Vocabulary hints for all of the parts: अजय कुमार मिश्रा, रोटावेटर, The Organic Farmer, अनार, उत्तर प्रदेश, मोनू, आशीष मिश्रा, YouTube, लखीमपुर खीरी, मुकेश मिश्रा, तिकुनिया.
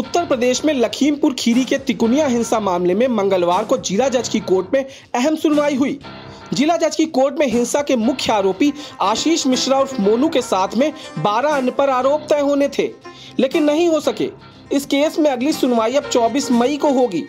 उत्तर प्रदेश में लखीमपुर खीरी के तिकुनिया हिंसा मामले में मंगलवार को जिला जज की कोर्ट में अहम सुनवाई हुई। जिला जज की कोर्ट में हिंसा के मुख्य आरोपी आशीष मिश्रा और मोनू के साथ में 12 अन्य पर आरोप तय होने थे, लेकिन नहीं हो सके। इस केस में अगली सुनवाई अब 24 मई को होगी।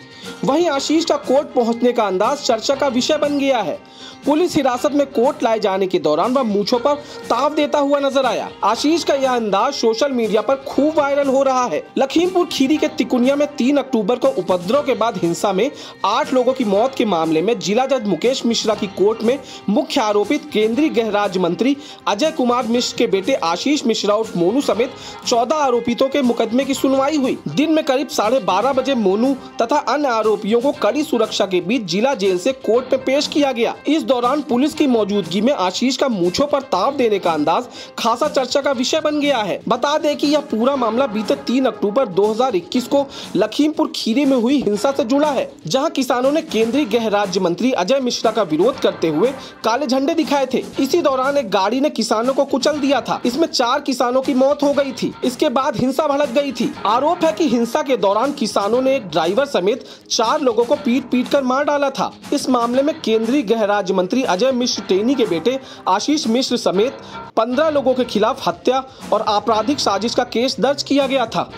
वहीं आशीष का कोर्ट पहुंचने का अंदाज चर्चा का विषय बन गया है। पुलिस हिरासत में कोर्ट लाए जाने के दौरान वह मूंछों पर ताव देता हुआ नजर आया। आशीष का यह अंदाज सोशल मीडिया पर खूब वायरल हो रहा है। लखीमपुर खीरी के तिकुनिया में 3 अक्टूबर को उपद्रव के बाद हिंसा में 8 लोगों की मौत के मामले में जिला जज मुकेश मिश्रा की कोर्ट में मुख्य आरोपित केंद्रीय गृह राज्य मंत्री अजय कुमार मिश्रा के बेटे आशीष मिश्रा और मोनू समेत 14 आरोपितों के मुकदमे की सुनवाई हुई। दिन में करीब 12:30 बजे मोनू तथा अन्य आरोपियों को कड़ी सुरक्षा के बीच जिला जेल से कोर्ट में पेश किया गया। इस दौरान पुलिस की मौजूदगी में आशीष का मूंछों पर ताव देने का अंदाज खासा चर्चा का विषय बन गया है। बता दें कि यह पूरा मामला बीते 3 अक्टूबर 2021 को लखीमपुर खीरी में हुई हिंसा से जुड़ा है, जहां किसानों ने केंद्रीय गृह राज्य मंत्री अजय मिश्रा का विरोध करते हुए काले झंडे दिखाए थे। इसी दौरान एक गाड़ी ने किसानों को कुचल दिया था। इसमें 4 किसानों की मौत हो गयी थी। इसके बाद हिंसा भड़क गयी थी। आरोप है कि हिंसा के दौरान किसानों ने एक ड्राइवर समेत 4 लोगों को पीट कर मार डाला था। इस मामले में केंद्रीय गृह राज्य मंत्री अजय मिश्रा टेनी के बेटे आशीष मिश्रा समेत 15 लोगों के खिलाफ हत्या और आपराधिक साजिश का केस दर्ज किया गया था।